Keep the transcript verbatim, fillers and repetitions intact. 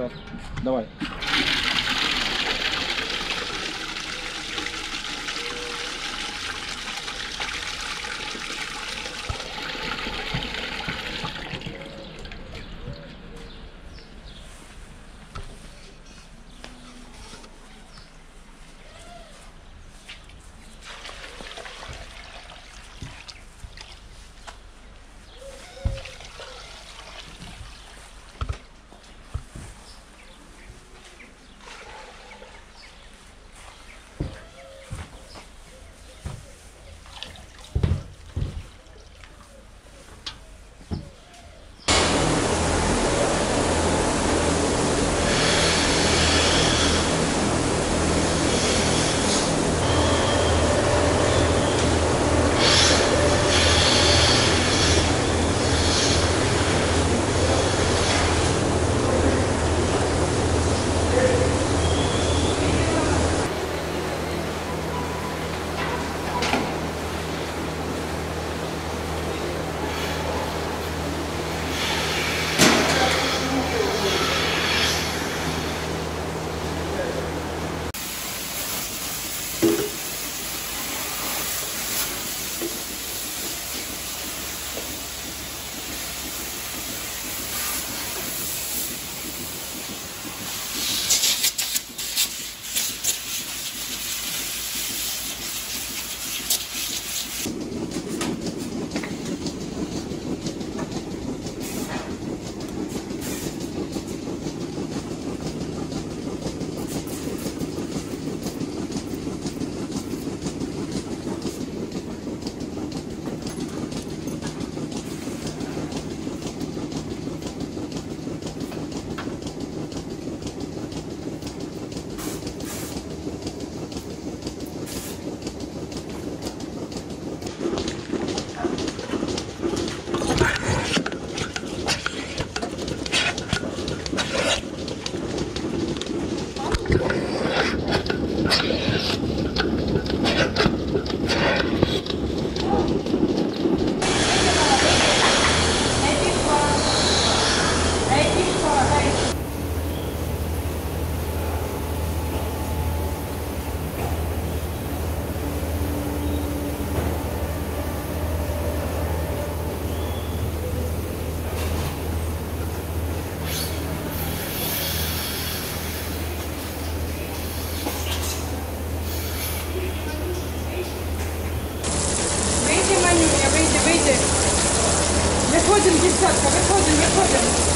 Все, давай. Выходим, десятка, выходим, выходим.